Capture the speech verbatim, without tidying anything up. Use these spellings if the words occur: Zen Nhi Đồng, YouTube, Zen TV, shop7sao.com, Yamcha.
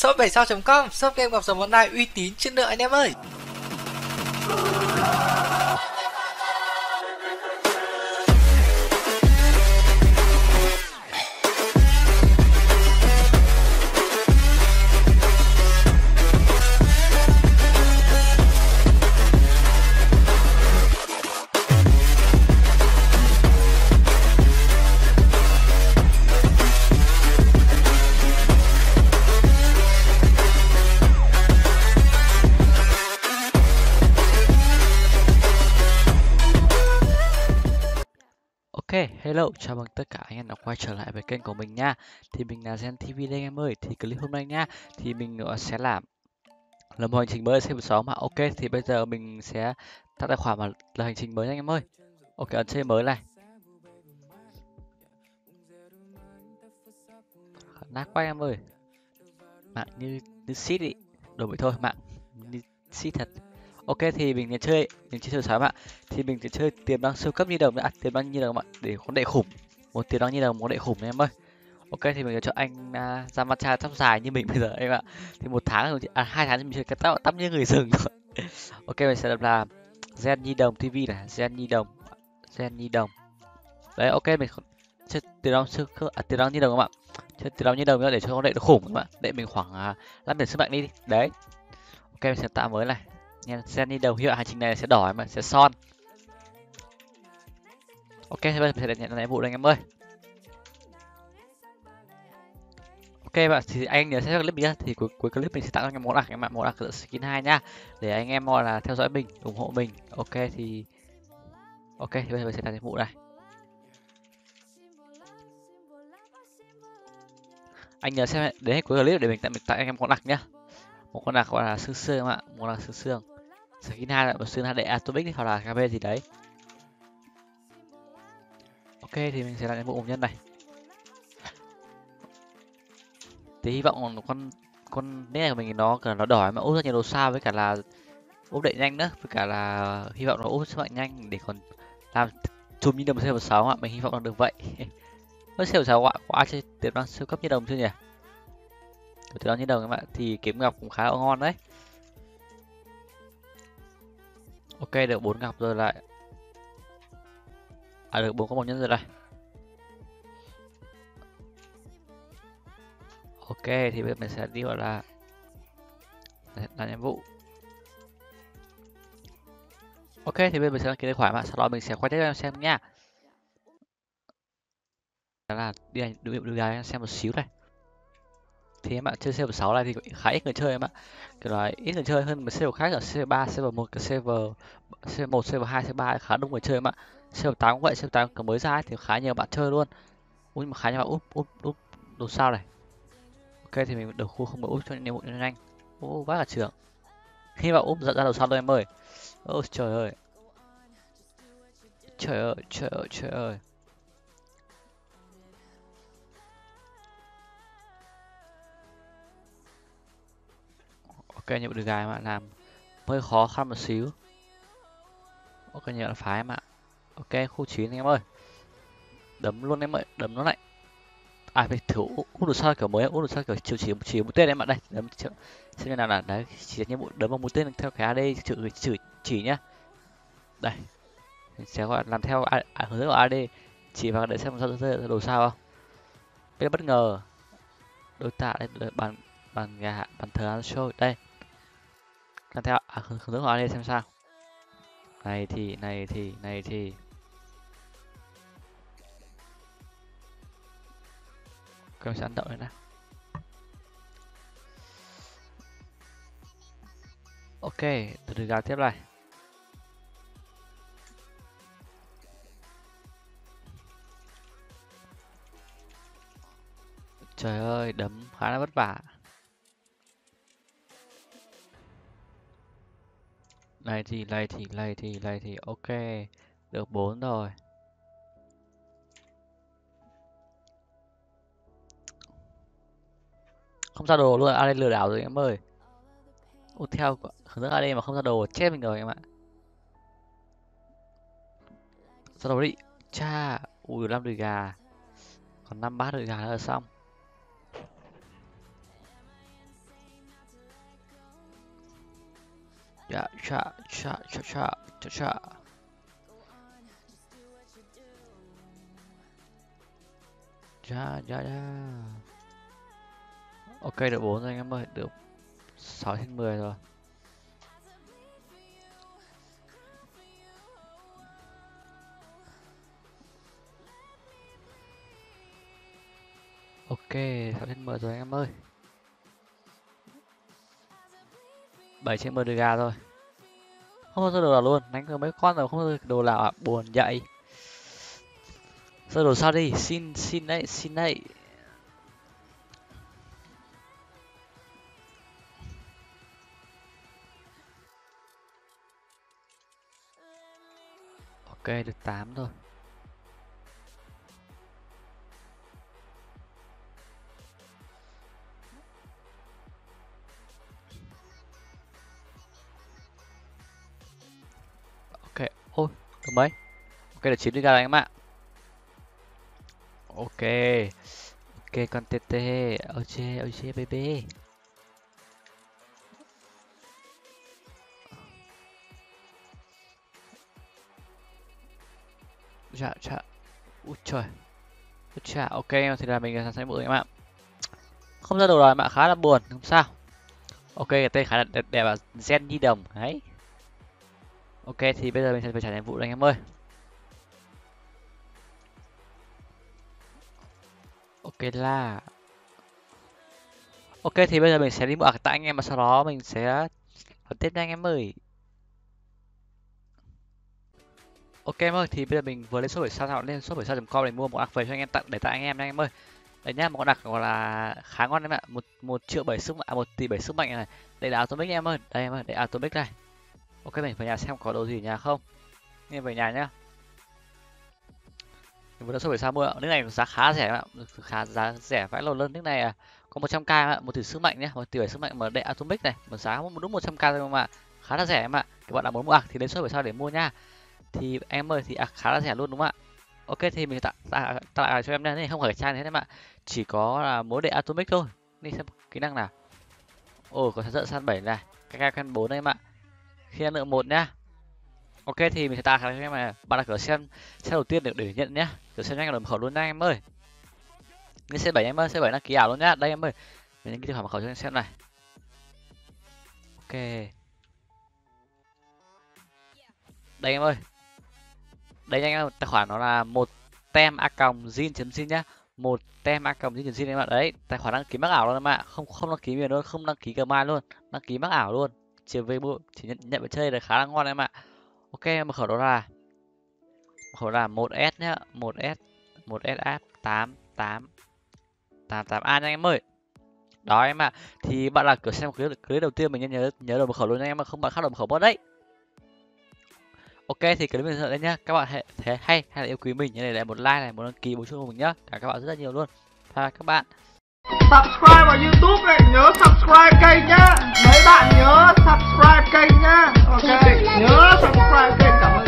shop bảy sao chấm com, shop game gặp dòng online uy tín chất lượng anh em ơi. Ok, hello, chào mừng tất cả anh em đã quay trở lại với kênh của mình nha. Thì mình là Zen ti vi đây anh em ơi. Thì clip hôm nay nha, thì mình sẽ làm là một hành trình mới xem xóm mà. Ok, thì bây giờ mình sẽ tạo tài khoản vào là hành trình mới nha anh em ơi. Ok, ấn chơi mới này. Nát quá anh em ơi. Mạng như, như shit ý. Đồ vậy thôi, mạng như shit thật. Ok, thì mình sẽ chơi mình chơi sáu ạ. Thì mình sẽ chơi tiềm năng siêu cấp Nhi Đồng đã, tiềm năng Nhi Đồng ạ, để con đệ khủng. Một tiềm năng Nhi Đồng, một đệ khủng em ơi. Ok, thì mình sẽ cho anh uh, Yamcha tóc dài như mình bây giờ em ạ. Thì một tháng rồi, à hai tháng mình chơi cái tóc tóc như người rừng. Ok, mình sẽ là Zen Nhi Đồng ti vi này, Zen Nhi Đồng, Zen Nhi Đồng. Đấy, ok, mình chơi tiềm năng siêu cấp, à, tiềm năng Nhi Đồng ạ. Chơi tiềm năng Nhi Đồng nữa để cho con đệ được khủng ạ. Đệ mình khoảng năm điểm sức mạnh đi, đi. Đấy. Ok, mình sẽ tạo mới này. Zen Nhi Đồng hiệu hành trình này sẽ đỏ mà sẽ son. Ok, thì bây giờ mình sẽ nhận nhiệm vụ đây anh em ơi. Ok bạn, thì anh nhớ xem clip mình nhá. Thì cuối, cuối clip mình sẽ tặng cho anh em món đặc, các bạn món đặc skin hai nha. Để anh em gọi là theo dõi mình, ủng hộ mình. Ok thì Ok, thì bây giờ mình sẽ làm nhiệm vụ này. Anh nhớ xem đến hết cuối clip để mình tặng mình tặng anh em món đặc nhá. Một con đặc gọi là xương xương ạ, một là xương xương skin hai là một xương hai để atomic hoặc là kb gì đấy. Ok, thì mình sẽ làm nhiệm vụ nhân này. Thì hy vọng con con nét này của mình nó cả nó đỏ mà úp rất nhiều đồ sao, với cả là úp đậy nhanh nữa, với cả là hy vọng nó úp sức mạnh nhanh để còn làm chùm Nhi Đồng xê một sáu ạ. Mình hy vọng là được vậy. Nó xê một sáu ạ, có ai chơi tiềm năng siêu cấp Nhi Đồng chưa nhỉ? Từ đó Nhi Đồng các bạn thì kiếm ngọc cũng khá là ngon đấy. Ok, được bốn ngọc rồi lại. À được bốn có một nhân rồi này. Ok, thì bây giờ mình sẽ đi gọi là làm nhiệm vụ. Ok, thì bây giờ mình sẽ đăng ký tài khoản mà, sau đó mình sẽ quay tiếp cho em xem nha. Đó là đi hành đối nhiệm em xem một xíu này. Thì em ạ, chơi server sáu này thì khá ít người chơi em ạ. Kiểu nói ít người chơi hơn một server khác ở server ba, server một, server server một, server hai, server ba khá đông người chơi em ạ. Server tám cũng vậy, server tám mới ra ấy, thì khá nhiều bạn chơi luôn. Ui mà khá nhiều bạn úp úp úp đồ sao này. Ok, thì mình đầu khu không bị úp cho nhiệm vụ nhanh nhanh. Ô bác là trưởng. Khi mà úp dẫn ra đầu sao thôi em ơi. Ô trời ơi. Trời ơi, trời ơi, trời ơi. Ok, nhiệm vụ được gài mà làm hơi khó khăn một xíu. Ok, nhiệm vụ phái mà. Ok, khu chín em ơi. Đấm luôn em ơi, đấm nó lại. À phải thử út được sao kiểu mới, út được sao kiểu chiều chỉ chỉ mũi tên em bạn đây, đấm xem như nào là đấy, chỉ nhiệm vụ đấm vào mũi tên theo cái a đê chữ chữ chỉ nhá. Đây. Mình sẽ gọi làm theo à, à, hướng dẫn của a đê chỉ vào để xem ra đồ sao không. Bên bất ngờ. Đối tạ đây bàn bàn gà bàn thờ ăn show đây. Làm theo à, hướng dẫn của a đê xem sao. Này thì này thì này thì Các sẽ ăn đậu này nè. Ok, từ từ gào tiếp này. Trời ơi, đấm khá là vất vả. Này thì, này thì, này thì, này thì, ok. Được bốn rồi. Không ra đồ luôn, a đê lừa đảo rồi em ơi. Ô theo hướng dẫn a đê mà không ra đồ, chết mình rồi em ạ. Ra đồ đi. Cha, ui năm đùi gà. Còn năm bát đùi gà nữa là xong. Cha cha cha cha cha cha cha. Cha cha cha. Ok, được bốn rồi anh em ơi, được sáu trên mười rồi. Ok, sáu trên mười rồi anh em ơi. bảy trên mười được gà rồi. Không có sơ đồ nào luôn, đánh cờ mấy con rồi không có đồ nào à, buồn dậy. Sơ đồ sao đi, xin xin đấy, xin đấy. Ok, được tám rồi. Ôi, được mấy? Ok, là chín đi ra rồi anh em ạ. Ok. Ok, con tê tê. Ok, ok, baby. Dạ, dạ. Úi trời. Úi trời, ok, thì là mình sẽ bụi anh em ạ. Không ra đồ rồi mà khá là buồn, không sao. Ok, cái tên khá là đẹp, đẹp là Zen Nhi Đồng, đấy. Ok, thì bây giờ mình sẽ phải trả nhiệm vụ rồi anh em ơi. Ok là ok, thì bây giờ mình sẽ đi mua ở tại anh em, và sau đó mình sẽ phân tích anh em ơi. Ok em ơi, thì bây giờ mình vừa lên shop bảy sao nào lên shop bảy sao chấm com để mua một ạc về cho anh em tặng để tặng anh em anh em ơi. Đấy nhá, một con đặc gọi là khá ngon đấy ạ, một một triệu bảy sức mạnh, một tỷ bảy sức mạnh này. Đây là atomic em ơi, đây em ơi, để atomic này. Ok, mình về nhà xem có đồ gì nhà không. Nên về nhà nhá. Mình vừa đã shop bảy sao mua ạ. Nước này giá khá rẻ ạ. Khá giá rẻ vãi lồn lên. Nước này à, có một trăm k ạ, một tỷ sức mạnh nhá, một tỷ sức mạnh mà đệ atomic này, một giá đúng một trăm k thôi mà. Khá là rẻ em ạ. Các bạn nào muốn mua ạc thì đến shop bảy sao để mua nha. Thì em ơi, thì ạc khá là rẻ luôn đúng không ạ? Ok, thì mình tặng tặng lại cho em nha. Nên không phải trang thế em ạ. Chỉ có là mỗi đệ atomic thôi. Nên xem kỹ năng nào. Ồ, có giận san bảy này, cái căn bốn em ạ. Khi ăn lượng một nhá. Ok, thì mình sẽ tặng cho em mà bạn là cửa xem xe đầu tiên để, để nhận nhá. Cửa xem nhanh là khẩu luôn nha em ơi. Cái xe bảy em ơi, xe bảy đăng ký ảo luôn nhá. Đây em ơi, mình đăng ký khẩu cho em xem này. Ok. Đây em ơi. Đây anh em, tài khoản nó là một tem a còng zin.zin nhá. Một tem a còng zin.zin em ạ. Đấy, tài khoản đăng ký mắc ảo luôn em ạ. Không không đăng ký miền luôn, không đăng ký cờ mai luôn, đăng ký mắc ảo luôn. Chỉ về bộ chỉ nhận nhận về chơi là khá là ngon em ạ. Ok, mật khẩu đó là mật khẩu là một S nhá, một S một S A tám tám tám tám A nha em ơi. Đó em ạ. Thì bạn là cửa xem clip clip đầu tiên mình nhớ nhớ đồ mật khẩu luôn nha em ạ, không bạn khác đồ mật khẩu bớt đấy. Ok, thì clip mình dừng đây nhá. Các bạn hãy thế hay hay là yêu quý mình như này, lại một like này, một đăng ký, một chuông của mình nhá. Cảm ơn các bạn rất là nhiều luôn. Và các bạn subscribe vào YouTube này, nhớ subscribe kênh nhá. Mấy bạn nhớ subscribe kênh nhá. Ok, nhớ subscribe kênh, cảm ơn.